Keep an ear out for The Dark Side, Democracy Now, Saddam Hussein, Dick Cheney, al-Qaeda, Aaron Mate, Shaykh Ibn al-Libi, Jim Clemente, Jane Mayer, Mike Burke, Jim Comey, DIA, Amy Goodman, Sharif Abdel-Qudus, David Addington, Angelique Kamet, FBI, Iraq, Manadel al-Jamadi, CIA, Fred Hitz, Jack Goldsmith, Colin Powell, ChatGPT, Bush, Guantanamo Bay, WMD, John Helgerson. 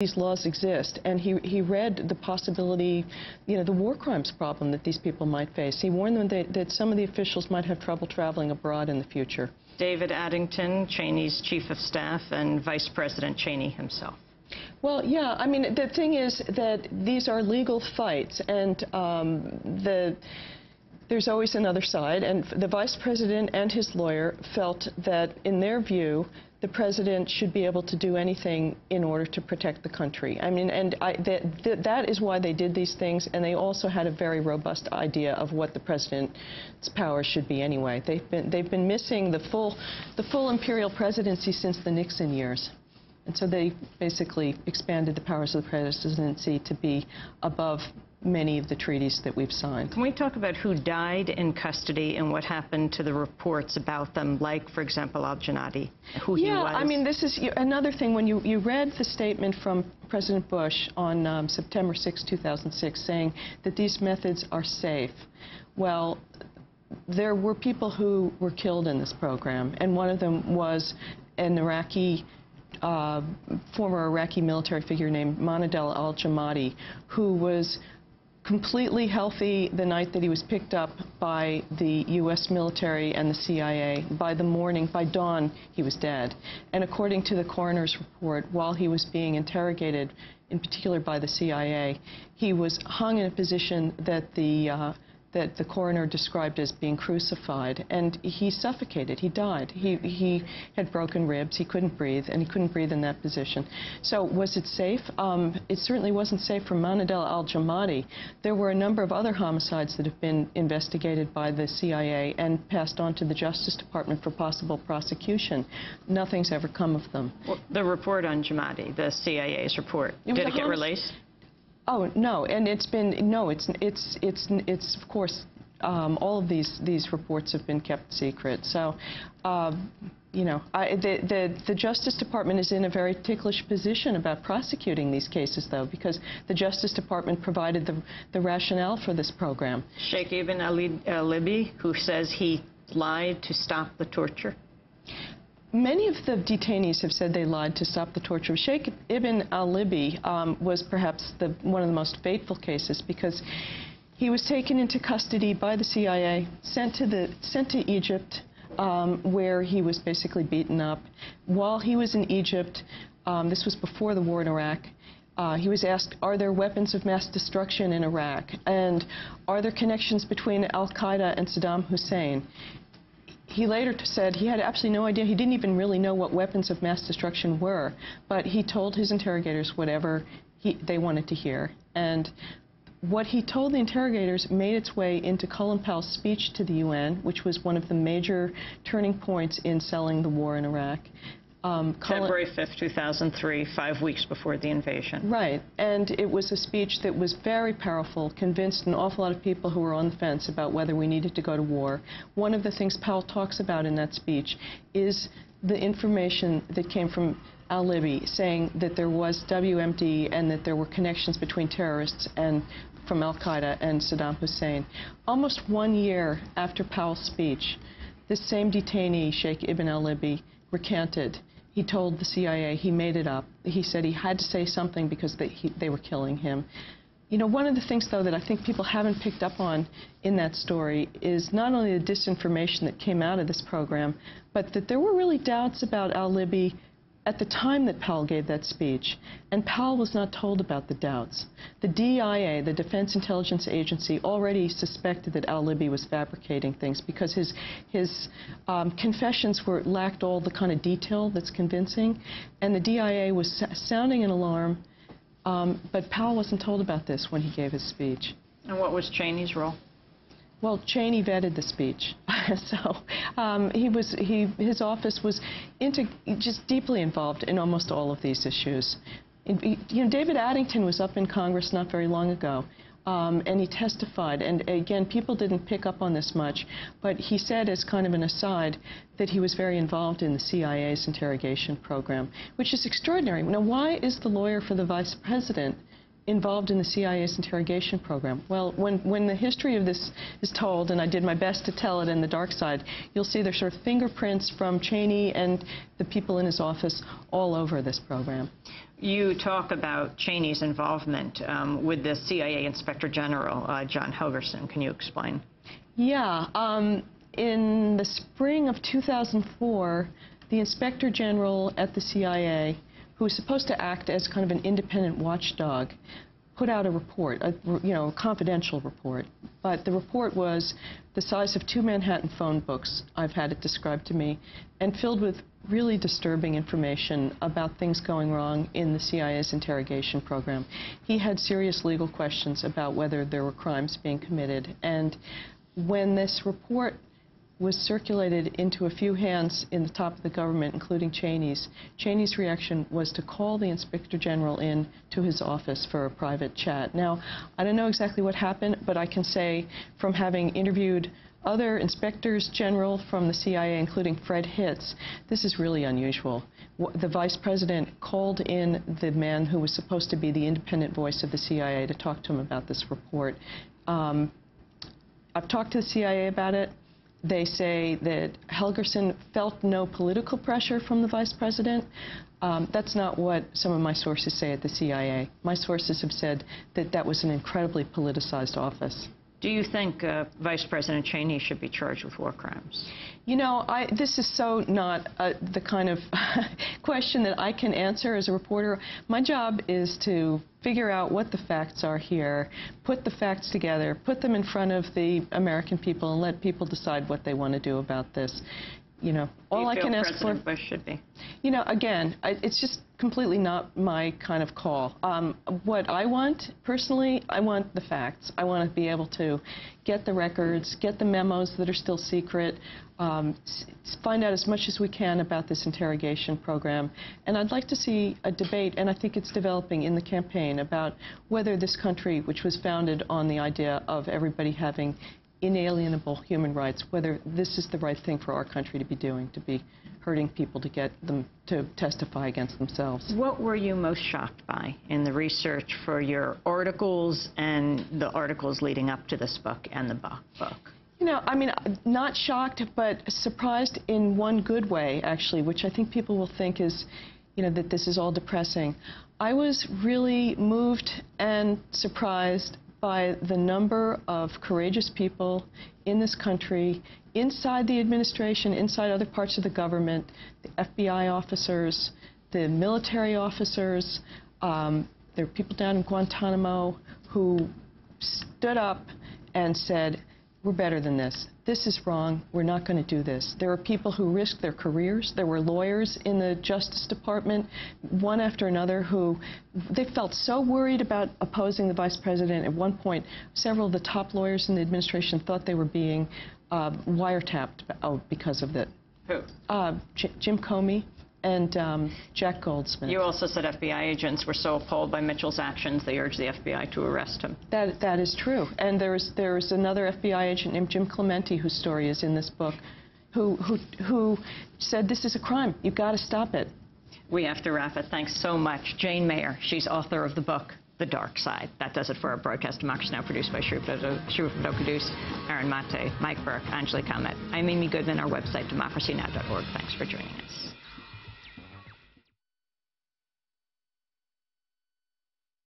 These laws exist, and he read the possibility, you know, the war crimes problem that these people might face. He warned them that some of the officials might have trouble traveling abroad in the future. David Addington, Cheney's chief of staff, and Vice President Cheney himself. Well, yeah, I mean, the thing is that these are legal fights, and there's always another side, and the vice president and his lawyer felt that, in their view, the president should be able to do anything in order to protect the country. I mean, and that is why they did these things, and they also had a very robust idea of what the president's power should be anyway. They've been missing the full imperial presidency since the Nixon years. And so they basically expanded the powers of the presidency to be above many of the treaties that we've signed. Can we talk about who died in custody and what happened to the reports about them, like, for example, al-Jamadi, who he was? Yeah, I mean, this is another thing. When you read the statement from President Bush on September 6, 2006, saying that these methods are safe, well, there were people who were killed in this program, and one of them was an Iraqi former Iraqi military figure named Manadel al-Jamadi, who was completely healthy the night that he was picked up by the U.S. military and the CIA. By the morning, by dawn, he was dead. And according to the coroner's report, while he was being interrogated, in particular by the CIA, he was hung in a position that the coroner described as being crucified, and he suffocated. He died. He had broken ribs. He couldn't breathe, and he couldn't breathe in that position. So was it safe? It certainly wasn't safe for Manadel al-Jamadi. There were a number of other homicides that have been investigated by the CIA and passed on to the Justice Department for possible prosecution. Nothing's ever come of them. Well, the report on Jamadi, the CIA's report, did it get released? Oh, no, and it's been, no, it's of course, all of these reports have been kept secret. So, you know, the Justice Department is in a very ticklish position about prosecuting these cases, though, because the Justice Department provided the rationale for this program. Shaykh Ibn al-Libi, who says he lied to stop the torture. Many of the detainees have said they lied to stop the torture. Shaykh Ibn al-Libi was perhaps one of the most fateful cases, because he was taken into custody by the CIA, sent to Egypt, where he was basically beaten up. While he was in Egypt, this was before the war in Iraq, he was asked, are there weapons of mass destruction in Iraq? And are there connections between al-Qaeda and Saddam Hussein? He later said he had absolutely no idea. He didn't even really know what weapons of mass destruction were, but he told his interrogators whatever they wanted to hear. And what he told the interrogators made its way into Colin Powell's speech to the UN, which was one of the major turning points in selling the war in Iraq. February 5th, 2003, 5 weeks before the invasion. Right. And it was a speech that was very powerful, convinced an awful lot of people who were on the fence about whether we needed to go to war. One of the things Powell talks about in that speech is the information that came from al-Libi saying that there was WMD and that there were connections between terrorists and from al-Qaeda and Saddam Hussein. Almost 1 year after Powell's speech, this same detainee, Shaykh Ibn al-Libi, recanted. He told the CIA he made it up. He said he had to say something because they were killing him. You know, one of the things, though, that I think people haven't picked up on in that story is not only the disinformation that came out of this program, but that there were really doubts about al-Libi at the time that Powell gave that speech, and Powell was not told about the doubts. The DIA, the Defense Intelligence Agency, already suspected that al-Libi was fabricating things because his confessions lacked all the kind of detail that's convincing, and the DIA was sounding an alarm, but Powell wasn't told about this when he gave his speech. And what was Cheney's role? Well, Cheney vetted the speech, so his office was just deeply involved in almost all of these issues. You know, David Addington was up in Congress not very long ago, and he testified. And again, people didn't pick up on this much, but he said, as kind of an aside, that he was very involved in the CIA's interrogation program, which is extraordinary. Now, why is the lawyer for the vice president involved in the CIA's interrogation program. Well, when the history of this is told, and I did my best to tell it in The Dark Side, you'll see there's sort of fingerprints from Cheney and the people in his office all over this program. You talk about Cheney's involvement with the CIA Inspector General, John Helgerson. Can you explain? Yeah. In the spring of 2004, the Inspector General at the CIA, who was supposed to act as kind of an independent watchdog, put out a report, a confidential report. But the report was the size of 2 Manhattan phone books, I've had it described to me, and filled with really disturbing information about things going wrong in the CIA's interrogation program. He had serious legal questions about whether there were crimes being committed. And when this report was circulated into a few hands in the top of the government, including Cheney's. Cheney's reaction was to call the Inspector General in to his office for a private chat. Now, I don't know exactly what happened, but I can say from having interviewed other inspectors general from the CIA, including Fred Hitz, this is really unusual. The vice president called in the man who was supposed to be the independent voice of the CIA to talk to him about this report. I've talked to the CIA about it. They say that Helgerson felt no political pressure from the vice president. That's not what some of my sources say at the CIA. My sources have said that that was an incredibly politicized office. Do you think Vice President Cheney should be charged with war crimes? You know, this is so not the kind of question that I can answer as a reporter. My job is to figure out what the facts are here, put the facts together, put them in front of the American people, and let people decide what they want to do about this. You know, all I can ask for... President Bush should be? You know, again, it's just completely not my kind of call. What I want, personally, I want the facts. I want to be able to get the records, get the memos that are still secret, find out as much as we can about this interrogation program. And I'd like to see a debate, and I think it's developing in the campaign, about whether this country, which was founded on the idea of everybody having inalienable human rights, whether this is the right thing for our country to be doing, to be hurting people to get them to testify against themselves. What were you most shocked by in the research for your articles and the articles leading up to this book and the book? You know, I mean, not shocked, but surprised in one good way, actually, which I think people will think is, you know, that this is all depressing. I was really moved and surprised by the number of courageous people in this country, inside the administration, inside other parts of the government, the FBI officers, the military officers. There are people down in Guantanamo who stood up and said, we're better than this. This is wrong. We're not going to do this. There are people who risked their careers. There were lawyers in the Justice Department, one after another, who they felt so worried about opposing the vice president. At one point, several of the top lawyers in the administration thought they were being wiretapped because of that. Who? Jim Comey and Jack Goldsmith. You also said FBI agents were so appalled by Mitchell's actions they urged the FBI to arrest him. That is true. And there's another FBI agent named Jim Clemente, whose story is in this book, who said this is a crime. You've got to stop it. We have to wrap it. Thanks so much. Jane Mayer, she's author of the book The Dark Side. That does it for our broadcast. Democracy Now! Produced by Sharif Abdel-Qudus, Aaron Mate, Mike Burke, Angelique Kamet. I'm Amy Goodman. Our website, democracynow.org. Thanks for joining us.